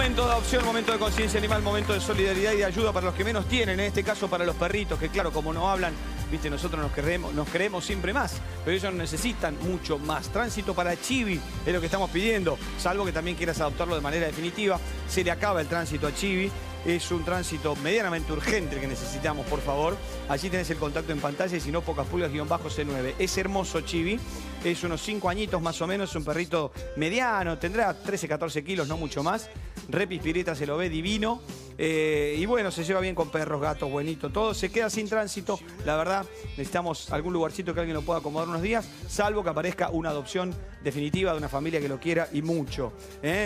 Momento de adopción, momento de conciencia animal, momento de solidaridad y de ayuda para los que menos tienen, en este caso para los perritos, que claro, como no hablan, viste, nosotros nos creemos siempre más, pero ellos necesitan mucho más. Tránsito para Chibi es lo que estamos pidiendo, salvo que también quieras adoptarlo de manera definitiva. Se le acaba el tránsito a Chibi. Es un tránsito medianamente urgente que necesitamos, por favor. Allí tenés el contacto en pantalla y si no, pocaspulgas-c9. Es hermoso Chibi, es unos 5 añitos más o menos, un perrito mediano, tendrá 13, 14 kilos, no mucho más. Repi Pireta se lo ve divino. Y bueno, se lleva bien con perros, gatos, buenito, todo. Se queda sin tránsito, la verdad, necesitamos algún lugarcito que alguien lo pueda acomodar unos días, salvo que aparezca una adopción definitiva de una familia que lo quiera y mucho.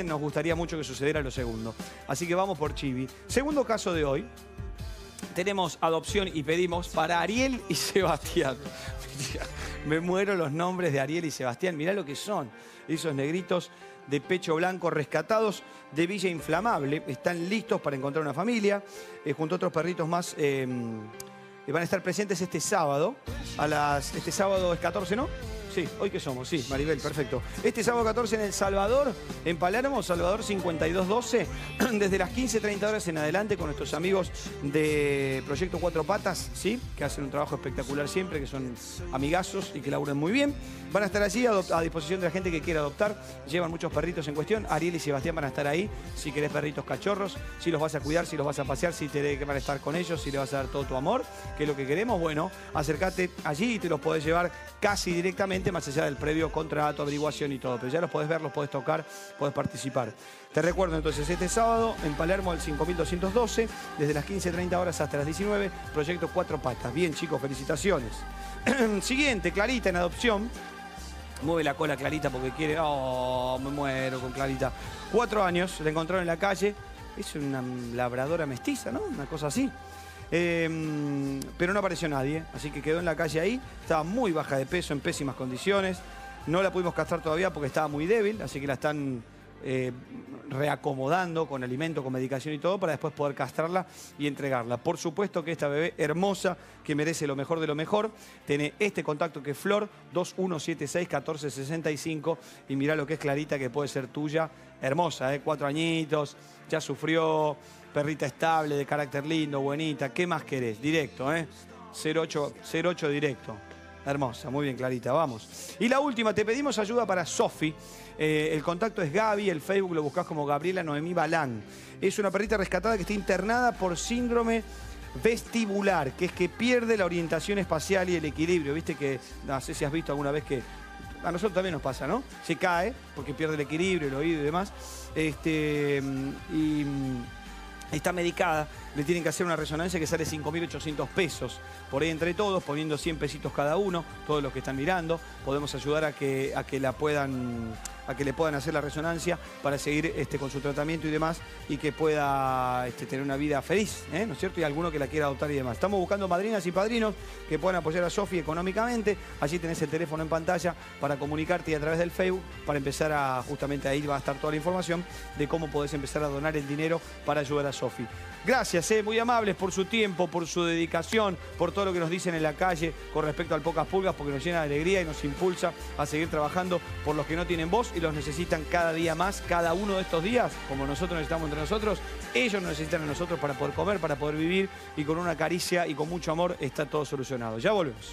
Nos gustaría mucho que sucediera lo segundo. Así que vamos por Chibi. Segundo caso de hoy, tenemos adopción y pedimos para Ariel y Sebastián. Me muero los nombres de Ariel y Sebastián, mirá lo que son esos negritos de pecho blanco rescatados de Villa Inflamable. Están listos para encontrar una familia. Junto a otros perritos más van a estar presentes este sábado. Este sábado es 14, ¿no? Sí, hoy que somos, sí, Maribel, perfecto. Este sábado 14 en El Salvador, en Palermo, Salvador 5212, desde las 15:30 horas en adelante con nuestros amigos de Proyecto Cuatro Patas, ¿sí? Que hacen un trabajo espectacular siempre, que son amigazos y que laburan muy bien. Van a estar allí a disposición de la gente que quiera adoptar. Llevan muchos perritos en cuestión. Ariel y Sebastián van a estar ahí, si querés perritos cachorros, si los vas a cuidar, si los vas a pasear, si te van a estar con ellos, si le vas a dar todo tu amor, que es lo que queremos. Bueno, acércate allí y te los podés llevar casi directamente, más allá del previo contrato, averiguación y todo, pero ya los podés ver, los podés tocar, podés participar. Te recuerdo entonces, este sábado en Palermo al 5212, desde las 15:30 horas hasta las 19, Proyecto Cuatro Patas. Bien, chicos, felicitaciones. Siguiente, Clarita en adopción. Mueve la cola Clarita porque quiere... Oh, me muero con Clarita. 4 años, la encontraron en la calle. Es una labradora mestiza, ¿no? Una cosa así. Pero no apareció nadie, así que quedó en la calle ahí. Estaba muy baja de peso, en pésimas condiciones. No la pudimos castrar todavía porque estaba muy débil, así que la están reacomodando con alimento, con medicación y todo, para después poder castrarla y entregarla. Por supuesto que esta bebé hermosa, que merece lo mejor de lo mejor, tiene este contacto que es Flor, 2176-1465, y mirá lo que es Clarita, que puede ser tuya. Hermosa, 4 añitos, ya sufrió, perrita estable, de carácter lindo, buenita. ¿Qué más querés? Directo, 08 directo. Hermosa, muy bien Clarita, vamos. Y la última, te pedimos ayuda para Sofi. El contacto es Gaby, el Facebook lo buscás como Gabriela Noemí Balán. Es una perrita rescatada que está internada por síndrome vestibular, que es que pierde la orientación espacial y el equilibrio. Viste que, no sé si has visto alguna vez que... A nosotros también nos pasa, ¿no? Se cae porque pierde el equilibrio, el oído y demás. Y... está medicada, le tienen que hacer una resonancia que sale 5.800 pesos. Por ahí entre todos, poniendo 100 pesitos cada uno, todos los que están mirando, podemos ayudar a que le puedan hacer la resonancia para seguir con su tratamiento y demás, y que pueda tener una vida feliz, ¿no es cierto? Y alguno que la quiera adoptar y demás. Estamos buscando madrinas y padrinos que puedan apoyar a Sofi económicamente. Allí tenés el teléfono en pantalla para comunicarte y a través del Facebook, para empezar a, justamente ahí va a estar toda la información de cómo podés empezar a donar el dinero para ayudar a Sofi. Gracias, muy amables por su tiempo, por su dedicación, por todo lo que nos dicen en la calle con respecto al Pocas Pulgas, porque nos llena de alegría y nos impulsa a seguir trabajando por los que no tienen voz y los necesitan cada día más, cada uno de estos días, como nosotros necesitamos entre nosotros, ellos nos necesitan a nosotros para poder comer, para poder vivir, y con una caricia y con mucho amor está todo solucionado. Ya volvemos.